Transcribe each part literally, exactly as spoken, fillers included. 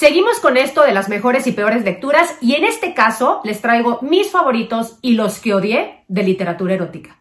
Seguimos con esto de las mejores y peores lecturas y en este caso les traigo mis favoritos y los que odié de literatura erótica.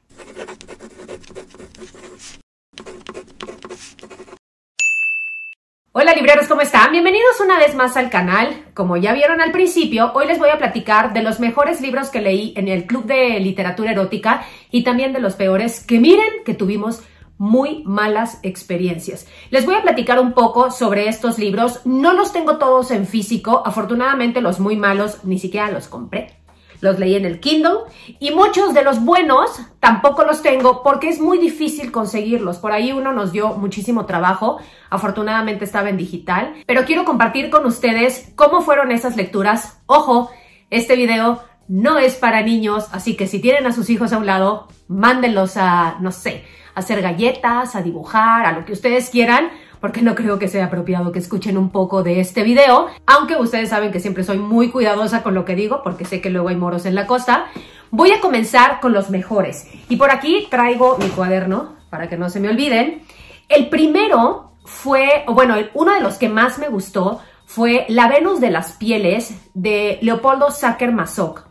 Hola libreros, ¿cómo están? Bienvenidos una vez más al canal. Como ya vieron al principio, hoy les voy a platicar de los mejores libros que leí en el Club de Literatura Erótica y también de los peores que miren que tuvimos muy malas experiencias. Les voy a platicar un poco sobre estos libros. No los tengo todos en físico, afortunadamente los muy malos ni siquiera los compré. Los leí en el Kindle y muchos de los buenos tampoco los tengo porque es muy difícil conseguirlos. Por ahí uno nos dio muchísimo trabajo, afortunadamente estaba en digital, pero quiero compartir con ustedes cómo fueron esas lecturas. Ojo, este video no es para niños, así que si tienen a sus hijos a un lado, mándenlos a, no sé, a hacer galletas, a dibujar, a lo que ustedes quieran, porque no creo que sea apropiado que escuchen un poco de este video, aunque ustedes saben que siempre soy muy cuidadosa con lo que digo, porque sé que luego hay moros en la costa. Voy a comenzar con los mejores. Y por aquí traigo mi cuaderno, para que no se me olviden. El primero fue, o bueno, uno de los que más me gustó fue La Venus de las Pieles, de Leopoldo Sacher-Masoch.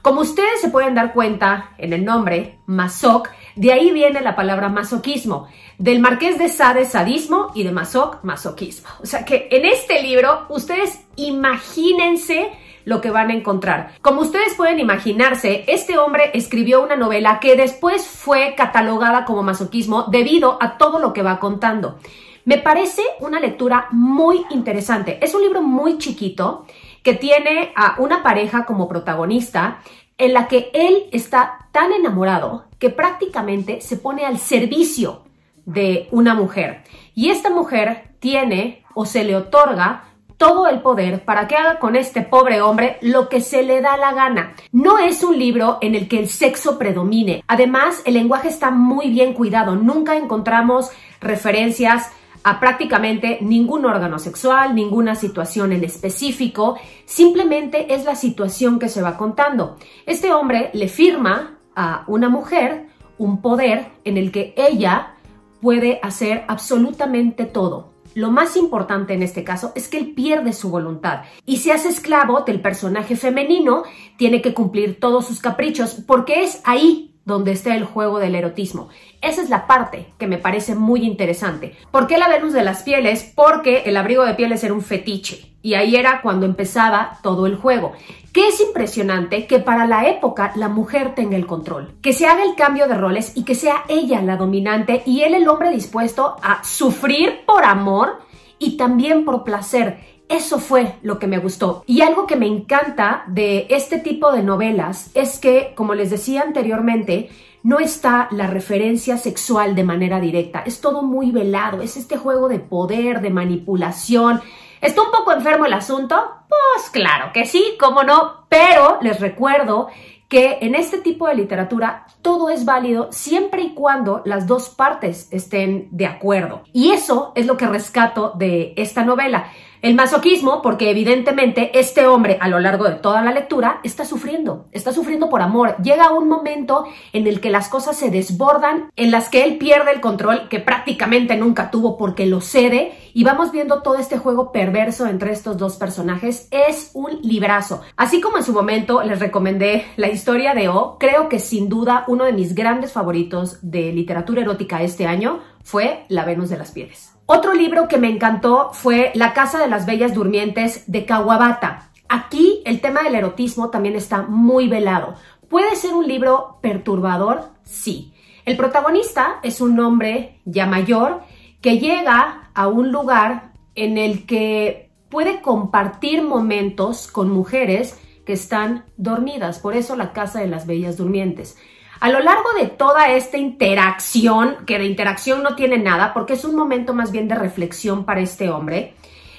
Como ustedes se pueden dar cuenta en el nombre, Masoch, de ahí viene la palabra masoquismo. Del Marqués de Sade, sadismo, y de Masoch, masoquismo. O sea que en este libro, ustedes imagínense lo que van a encontrar. Como ustedes pueden imaginarse, este hombre escribió una novela que después fue catalogada como masoquismo debido a todo lo que va contando. Me parece una lectura muy interesante. Es un libro muy chiquito que tiene a una pareja como protagonista en la que él está tan enamorado que prácticamente se pone al servicio de una mujer. Y esta mujer tiene o se le otorga todo el poder para que haga con este pobre hombre lo que se le da la gana. No es un libro en el que el sexo predomine. Además, el lenguaje está muy bien cuidado. Nunca encontramos referencias a prácticamente ningún órgano sexual, ninguna situación en específico, simplemente es la situación que se va contando. Este hombre le firma a una mujer un poder en el que ella puede hacer absolutamente todo. Lo más importante en este caso es que él pierde su voluntad y se hace esclavo del personaje femenino, tiene que cumplir todos sus caprichos porque es ahí donde está el juego del erotismo. Esa es la parte que me parece muy interesante. ¿Por qué La Venus de las Pieles? Porque el abrigo de pieles era un fetiche y ahí era cuando empezaba todo el juego. Que es impresionante que para la época la mujer tenga el control, que se haga el cambio de roles y que sea ella la dominante y él el hombre dispuesto a sufrir por amor y también por placer. Eso fue lo que me gustó. Y algo que me encanta de este tipo de novelas es que, como les decía anteriormente, no está la referencia sexual de manera directa. Es todo muy velado. Es este juego de poder, de manipulación. ¿Está un poco enfermo el asunto? Pues claro que sí, cómo no. Pero les recuerdo que en este tipo de literatura todo es válido siempre y cuando las dos partes estén de acuerdo. Y eso es lo que rescato de esta novela. El masoquismo, porque evidentemente este hombre a lo largo de toda la lectura está sufriendo, está sufriendo por amor. Llega un momento en el que las cosas se desbordan, en las que él pierde el control que prácticamente nunca tuvo porque lo cede y vamos viendo todo este juego perverso entre estos dos personajes. Es un librazo. Así como en su momento les recomendé La Historia de O, creo que sin duda uno de mis grandes favoritos de literatura erótica este año fue La Venus de las Pieles. Otro libro que me encantó fue La Casa de las Bellas Durmientes, de Kawabata. Aquí el tema del erotismo también está muy velado. ¿Puede ser un libro perturbador? Sí. El protagonista es un hombre ya mayor que llega a un lugar en el que puede compartir momentos con mujeres que están dormidas. Por eso La Casa de las Bellas Durmientes. A lo largo de toda esta interacción, que de interacción no tiene nada, porque es un momento más bien de reflexión para este hombre,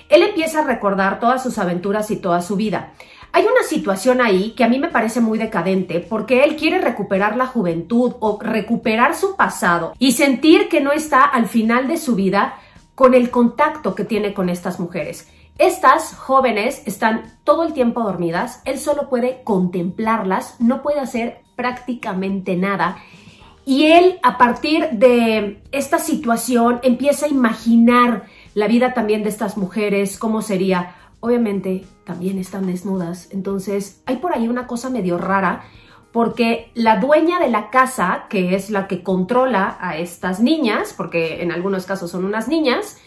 él empieza a recordar todas sus aventuras y toda su vida. Hay una situación ahí que a mí me parece muy decadente, porque él quiere recuperar la juventud o recuperar su pasado y sentir que no está al final de su vida con el contacto que tiene con estas mujeres. Estas jóvenes están todo el tiempo dormidas, él solo puede contemplarlas, no puede hacer prácticamente nada y él a partir de esta situación empieza a imaginar la vida también de estas mujeres, cómo sería obviamente también están desnudas. Entonces hay por ahí una cosa medio rara, porque la dueña de la casa, que es la que controla a estas niñas, porque en algunos casos son unas niñas,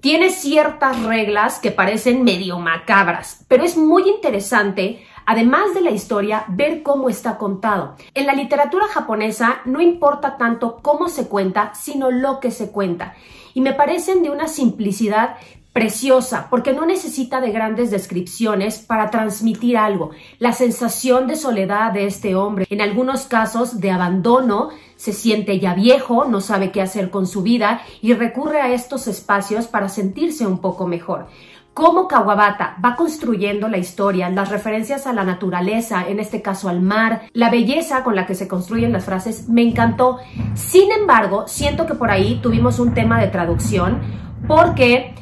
tiene ciertas reglas que parecen medio macabras, pero es muy interesante, además de la historia, ver cómo está contado. En la literatura japonesa no importa tanto cómo se cuenta, sino lo que se cuenta. Y me parecen de una simplicidad preciosa, porque no necesita de grandes descripciones para transmitir algo. La sensación de soledad de este hombre, en algunos casos de abandono, se siente ya viejo, no sabe qué hacer con su vida y recurre a estos espacios para sentirse un poco mejor. Cómo Kawabata va construyendo la historia, las referencias a la naturaleza, en este caso al mar, la belleza con la que se construyen las frases, me encantó. Sin embargo, siento que por ahí tuvimos un tema de traducción, porque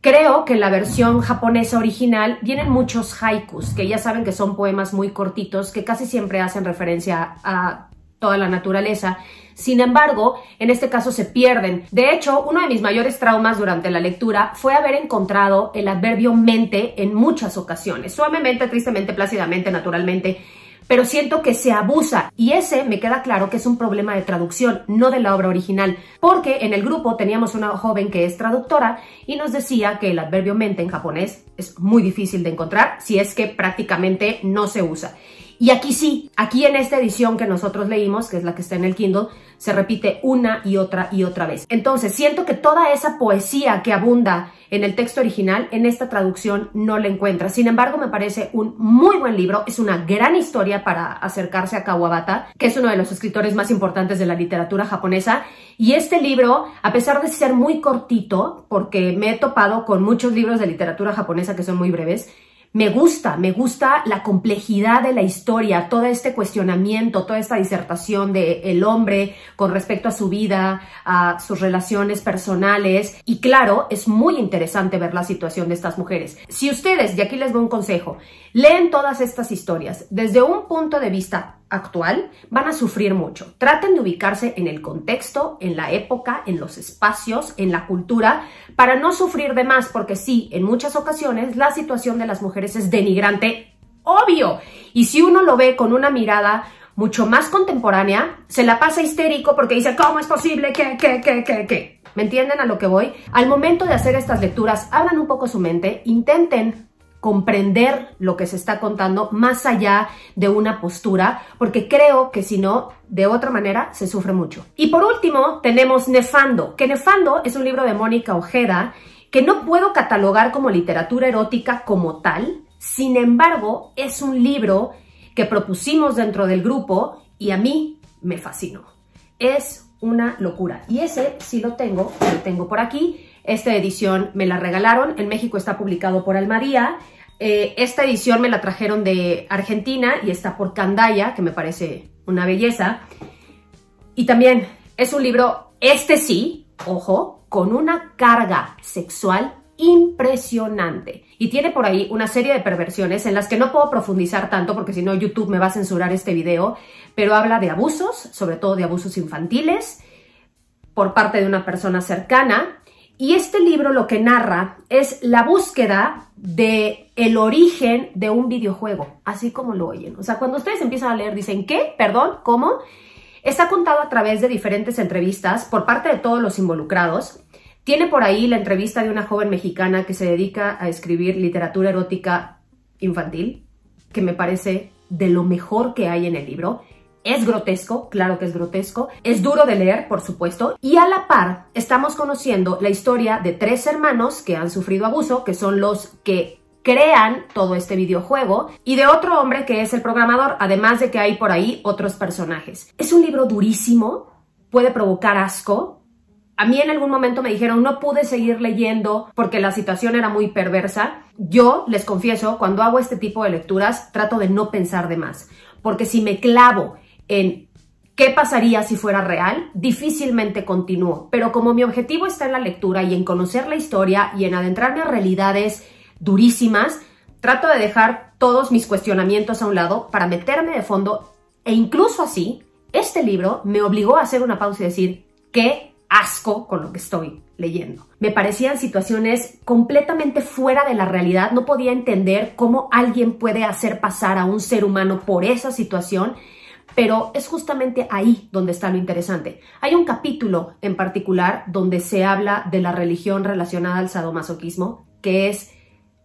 creo que en la versión japonesa original vienen muchos haikus, que ya saben que son poemas muy cortitos que casi siempre hacen referencia a toda la naturaleza. Sin embargo, en este caso se pierden. De hecho, uno de mis mayores traumas durante la lectura fue haber encontrado el adverbio mente en muchas ocasiones, suavemente, tristemente, plácidamente, naturalmente, pero siento que se abusa, y ese me queda claro que es un problema de traducción, no de la obra original, porque en el grupo teníamos una joven que es traductora y nos decía que el adverbio mente en japonés es muy difícil de encontrar, si es que prácticamente no se usa. Y aquí sí, aquí en esta edición que nosotros leímos, que es la que está en el Kindle, se repite una y otra y otra vez. Entonces, siento que toda esa poesía que abunda en el texto original, en esta traducción no la encuentra. Sin embargo, me parece un muy buen libro, es una gran historia para acercarse a Kawabata, que es uno de los escritores más importantes de la literatura japonesa. Y este libro, a pesar de ser muy cortito, porque me he topado con muchos libros de literatura japonesa que son muy breves, Me gusta, me gusta la complejidad de la historia, todo este cuestionamiento, toda esta disertación del hombre con respecto a su vida, a sus relaciones personales. Y claro, es muy interesante ver la situación de estas mujeres. Si ustedes, y aquí les doy un consejo, leen todas estas historias desde un punto de vista actual, van a sufrir mucho. Traten de ubicarse en el contexto, en la época, en los espacios, en la cultura, para no sufrir de más, porque sí, en muchas ocasiones la situación de las mujeres es denigrante, obvio. Y si uno lo ve con una mirada mucho más contemporánea, se la pasa histérico porque dice, ¿cómo es posible? ¿Qué, qué, qué, qué, qué? ¿Me entienden a lo que voy? Al momento de hacer estas lecturas, abran un poco su mente, intenten comprender lo que se está contando más allá de una postura, porque creo que si no, de otra manera se sufre mucho. Y por último tenemos Nefando, que Nefando es un libro de Mónica Ojeda que no puedo catalogar como literatura erótica como tal, sin embargo es un libro que propusimos dentro del grupo y a mí me fascinó. Es una locura y ese sí lo tengo, lo tengo por aquí. Esta edición me la regalaron, en México está publicado por Almadía, eh, esta edición me la trajeron de Argentina y está por Candaya, que me parece una belleza. Y también es un libro, este sí, ojo, con una carga sexual impresionante. Y tiene por ahí una serie de perversiones en las que no puedo profundizar tanto porque si no YouTube me va a censurar este video, pero habla de abusos, sobre todo de abusos infantiles, por parte de una persona cercana. Y este libro lo que narra es la búsqueda de el origen de un videojuego, así como lo oyen. O sea, cuando ustedes empiezan a leer dicen, ¿qué? ¿Perdón? ¿Cómo? Está contado a través de diferentes entrevistas por parte de todos los involucrados. Tiene por ahí la entrevista de una joven mexicana que se dedica a escribir literatura erótica infantil, que me parece de lo mejor que hay en el libro. Es grotesco, claro que es grotesco, es duro de leer, por supuesto, y a la par estamos conociendo la historia de tres hermanos que han sufrido abuso, que son los que crean todo este videojuego, y de otro hombre que es el programador, además de que hay por ahí otros personajes. Es un libro durísimo, puede provocar asco. A mí en algún momento me dijeron, no pude seguir leyendo porque la situación era muy perversa. Yo, les confieso, cuando hago este tipo de lecturas, trato de no pensar de más, porque si me clavo en qué pasaría si fuera real, difícilmente continúo. Pero como mi objetivo está en la lectura y en conocer la historia y en adentrarme a realidades durísimas, trato de dejar todos mis cuestionamientos a un lado para meterme de fondo, e incluso así, este libro me obligó a hacer una pausa y decir, ¿qué asco con lo que estoy leyendo. Me parecían situaciones completamente fuera de la realidad. No podía entender cómo alguien puede hacer pasar a un ser humano por esa situación, pero es justamente ahí donde está lo interesante. Hay un capítulo en particular donde se habla de la religión relacionada al sadomasoquismo, que es,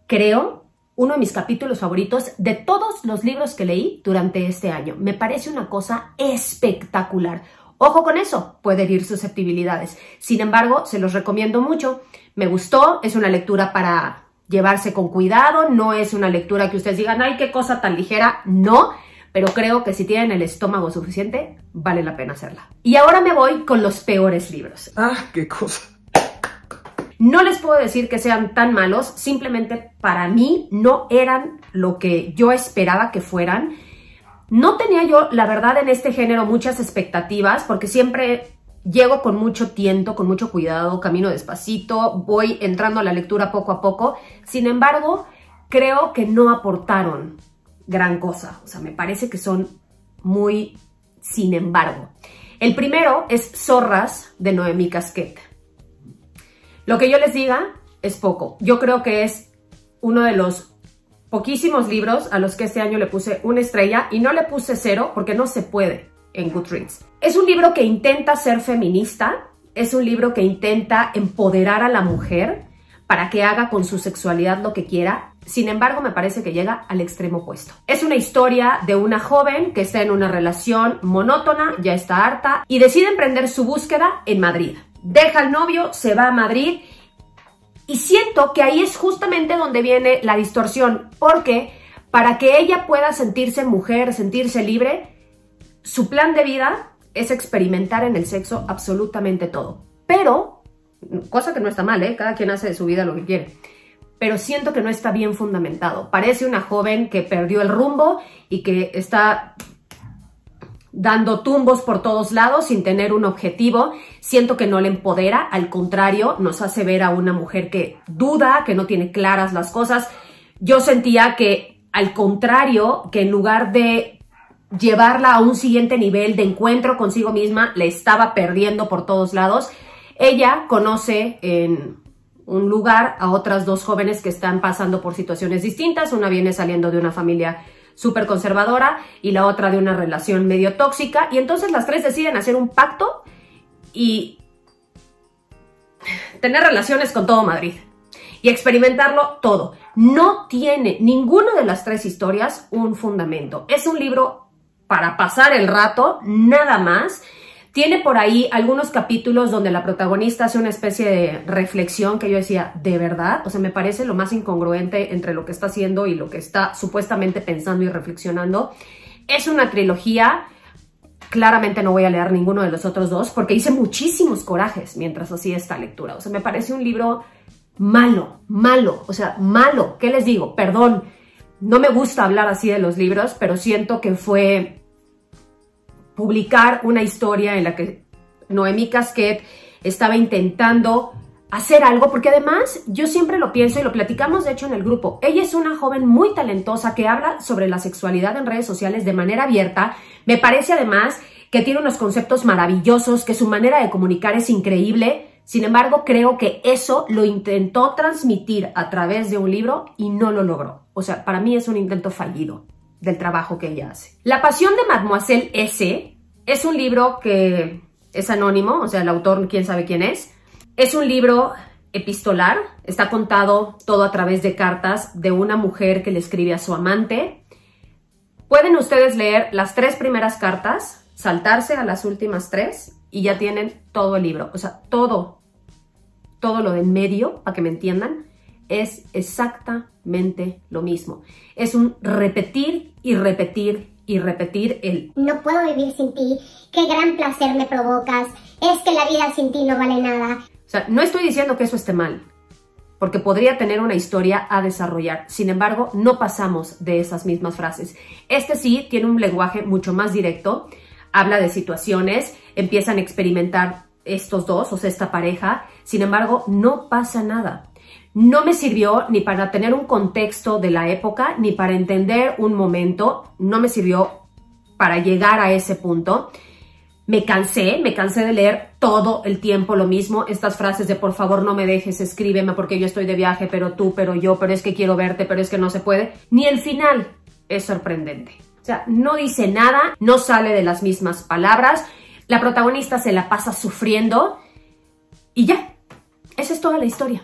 creo, uno de mis capítulos favoritos de todos los libros que leí durante este año. Me parece una cosa espectacular. Ojo con eso, puede herir susceptibilidades. Sin embargo, se los recomiendo mucho. Me gustó, es una lectura para llevarse con cuidado, no es una lectura que ustedes digan, ay, qué cosa tan ligera, no, pero creo que si tienen el estómago suficiente, vale la pena hacerla. Y ahora me voy con los peores libros. Ah, qué cosa. No les puedo decir que sean tan malos, simplemente para mí no eran lo que yo esperaba que fueran. No tenía yo, la verdad, en este género muchas expectativas, porque siempre llego con mucho tiento, con mucho cuidado, camino despacito, voy entrando a la lectura poco a poco. Sin embargo, creo que no aportaron gran cosa. O sea, me parece que son muy sin embargo. El primero es Zorras, de Noemí Casquet. Lo que yo les diga es poco. Yo creo que es uno de los poquísimos libros a los que este año le puse una estrella y no le puse cero porque no se puede en Goodreads. Es un libro que intenta ser feminista, es un libro que intenta empoderar a la mujer para que haga con su sexualidad lo que quiera. Sin embargo, me parece que llega al extremo opuesto. Es una historia de una joven que está en una relación monótona, ya está harta, y decide emprender su búsqueda en Madrid. Deja al novio, se va a Madrid y siento que ahí es justamente donde viene la distorsión, porque para que ella pueda sentirse mujer, sentirse libre, su plan de vida es experimentar en el sexo absolutamente todo. Pero, cosa que no está mal, ¿eh? Cada quien hace de su vida lo que quiere, pero siento que no está bien fundamentado. Parece una joven que perdió el rumbo y que está dando tumbos por todos lados sin tener un objetivo. Siento que no le empodera, al contrario, nos hace ver a una mujer que duda, que no tiene claras las cosas. Yo sentía que, al contrario, que en lugar de llevarla a un siguiente nivel de encuentro consigo misma, la estaba perdiendo por todos lados. Ella conoce en un lugar a otras dos jóvenes que están pasando por situaciones distintas. Una viene saliendo de una familia súper conservadora y la otra de una relación medio tóxica, y entonces las tres deciden hacer un pacto y tener relaciones con todo Madrid y experimentarlo todo. No tiene ninguna de las tres historias un fundamento. Es un libro para pasar el rato, nada más. Tiene por ahí algunos capítulos donde la protagonista hace una especie de reflexión que yo decía, ¿de verdad? O sea, me parece lo más incongruente entre lo que está haciendo y lo que está supuestamente pensando y reflexionando. Es una trilogía. Claramente no voy a leer ninguno de los otros dos porque hice muchísimos corajes mientras hacía esta lectura. O sea, me parece un libro malo, malo, o sea, malo. ¿Qué les digo? Perdón, no me gusta hablar así de los libros, pero siento que fue publicar una historia en la que Noemí Casquet estaba intentando hacer algo, porque además yo siempre lo pienso y lo platicamos de hecho en el grupo. Ella es una joven muy talentosa que habla sobre la sexualidad en redes sociales de manera abierta. Me parece además que tiene unos conceptos maravillosos, que su manera de comunicar es increíble. Sin embargo, creo que eso lo intentó transmitir a través de un libro y no lo logró. O sea, para mí es un intento fallido del trabajo que ella hace. La Pasión de Mademoiselle S. es un libro que es anónimo, o sea, el autor quién sabe quién es. Es un libro epistolar, está contado todo a través de cartas de una mujer que le escribe a su amante. Pueden ustedes leer las tres primeras cartas, saltarse a las últimas tres y ya tienen todo el libro. O sea, todo, todo lo de en medio, para que me entiendan, es exactamente lo mismo. Es un repetir y repetir y repetir el "no puedo vivir sin ti, qué gran placer me provocas, es que la vida sin ti no vale nada". O sea, no estoy diciendo que eso esté mal, porque podría tener una historia a desarrollar. Sin embargo, no pasamos de esas mismas frases. Este sí tiene un lenguaje mucho más directo, habla de situaciones, empiezan a experimentar estos dos, o sea, esta pareja. Sin embargo, no pasa nada. No me sirvió ni para tener un contexto de la época, ni para entender un momento. No me sirvió para llegar a ese punto. Me cansé, me cansé de leer todo el tiempo lo mismo, estas frases de por favor no me dejes, escríbeme porque yo estoy de viaje, pero tú, pero yo, pero es que quiero verte, pero es que no se puede. Ni el final es sorprendente. O sea, no dice nada, no sale de las mismas palabras, la protagonista se la pasa sufriendo y ya. Esa es toda la historia.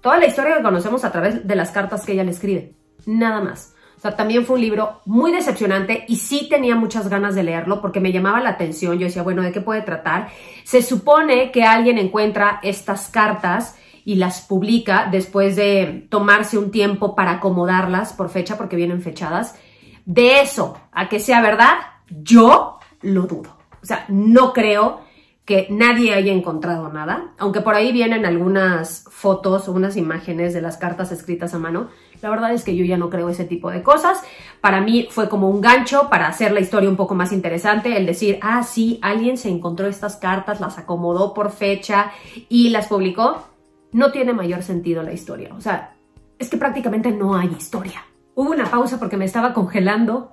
Toda la historia que conocemos a través de las cartas que ella le escribe. Nada más. O sea, también fue un libro muy decepcionante y sí tenía muchas ganas de leerlo porque me llamaba la atención. Yo decía, bueno, ¿de qué puede tratar? Se supone que alguien encuentra estas cartas y las publica después de tomarse un tiempo para acomodarlas por fecha porque vienen fechadas. De eso a que sea verdad, yo lo dudo. O sea, no creo que nadie haya encontrado nada. Aunque por ahí vienen algunas fotos o unas imágenes de las cartas escritas a mano. La verdad es que yo ya no creo ese tipo de cosas. Para mí fue como un gancho para hacer la historia un poco más interesante, el decir, ah, sí, alguien se encontró estas cartas, las acomodó por fecha y las publicó. No tiene mayor sentido la historia. O sea, es que prácticamente no hay historia. Hubo una pausa porque me estaba congelando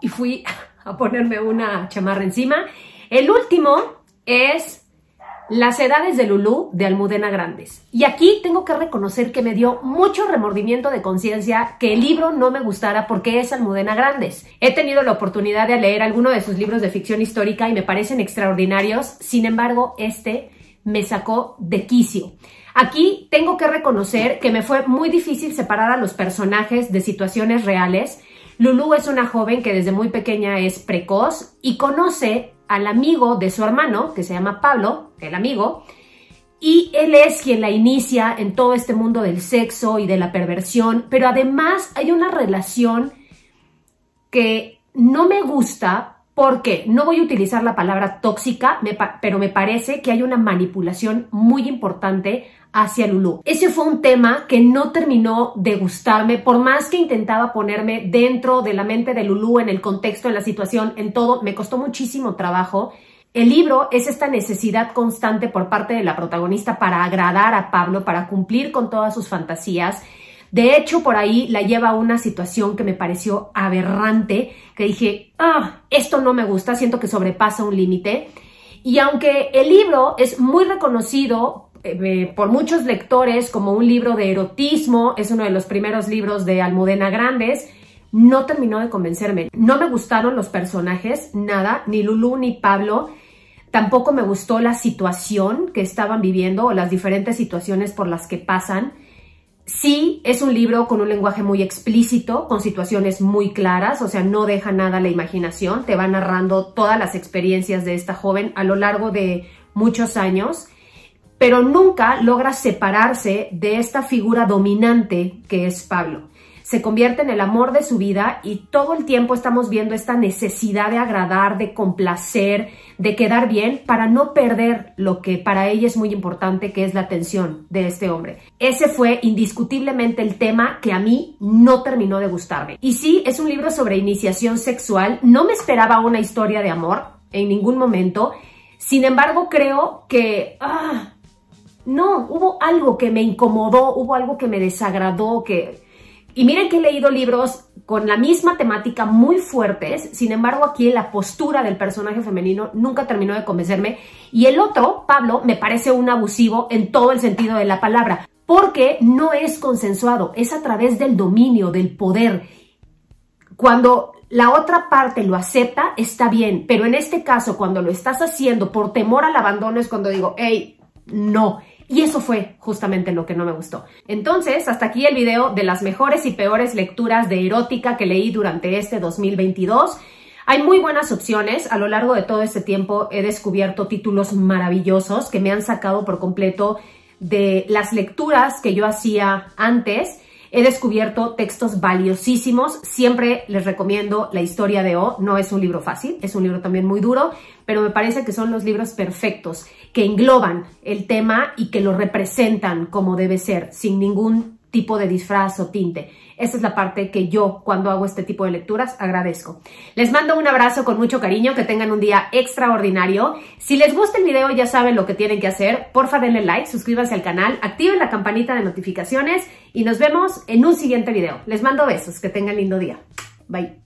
y fui a ponerme una chamarra encima. El último es Las edades de Lulú, de Almudena Grandes. Y aquí tengo que reconocer que me dio mucho remordimiento de conciencia que el libro no me gustara porque es Almudena Grandes. He tenido la oportunidad de leer algunos de sus libros de ficción histórica y me parecen extraordinarios. Sin embargo, este me sacó de quicio. Aquí tengo que reconocer que me fue muy difícil separar a los personajes de situaciones reales. Lulú es una joven que desde muy pequeña es precoz y conoce al amigo de su hermano, que se llama Pablo, el amigo, y él es quien la inicia en todo este mundo del sexo y de la perversión, pero además hay una relación que no me gusta porque, no voy a utilizar la palabra tóxica, me pa- pero me parece que hay una manipulación muy importante hacia Lulú. Ese fue un tema que no terminó de gustarme, por más que intentaba ponerme dentro de la mente de Lulú, en el contexto, en la situación, en todo, me costó muchísimo trabajo. El libro es esta necesidad constante por parte de la protagonista para agradar a Pablo, para cumplir con todas sus fantasías. De hecho, por ahí la lleva a una situación que me pareció aberrante, que dije, ah, esto no me gusta, siento que sobrepasa un límite. Y aunque el libro es muy reconocido eh, por muchos lectores como un libro de erotismo, es uno de los primeros libros de Almudena Grandes, no terminó de convencerme. No me gustaron los personajes, nada, ni Lulú ni Pablo. Tampoco me gustó la situación que estaban viviendo o las diferentes situaciones por las que pasan. Sí, es un libro con un lenguaje muy explícito, con situaciones muy claras, o sea, no deja nada a la imaginación, te va narrando todas las experiencias de esta joven a lo largo de muchos años, pero nunca logra separarse de esta figura dominante que es Pablo. Se convierte en el amor de su vida y todo el tiempo estamos viendo esta necesidad de agradar, de complacer, de quedar bien para no perder lo que para ella es muy importante, que es la atención de este hombre. Ese fue indiscutiblemente el tema que a mí no terminó de gustarme. Y sí, es un libro sobre iniciación sexual. No me esperaba una historia de amor en ningún momento. Sin embargo, creo que... ah, no, hubo algo que me incomodó, hubo algo que me desagradó, que... Y miren que he leído libros con la misma temática muy fuertes, sin embargo aquí la postura del personaje femenino nunca terminó de convencerme. Y el otro, Pablo, me parece un abusivo en todo el sentido de la palabra, porque no es consensuado, es a través del dominio, del poder. Cuando la otra parte lo acepta, está bien, pero en este caso cuando lo estás haciendo por temor al abandono es cuando digo, hey, no. Y eso fue justamente lo que no me gustó. Entonces, hasta aquí el video de las mejores y peores lecturas de erótica que leí durante este dos mil veintidós. Hay muy buenas opciones. A lo largo de todo este tiempo he descubierto títulos maravillosos que me han sacado por completo de las lecturas que yo hacía antes. He descubierto textos valiosísimos. Siempre les recomiendo La Historia de O. No es un libro fácil, es un libro también muy duro, pero me parece que son los libros perfectos, que engloban el tema y que lo representan como debe ser, sin ningún tipo de disfraz o tinte. Esa es la parte que yo, cuando hago este tipo de lecturas, agradezco. Les mando un abrazo con mucho cariño, que tengan un día extraordinario. Si les gusta el video, ya saben lo que tienen que hacer. Porfa, denle like, suscríbanse al canal, activen la campanita de notificaciones y nos vemos en un siguiente video. Les mando besos, que tengan lindo día. Bye.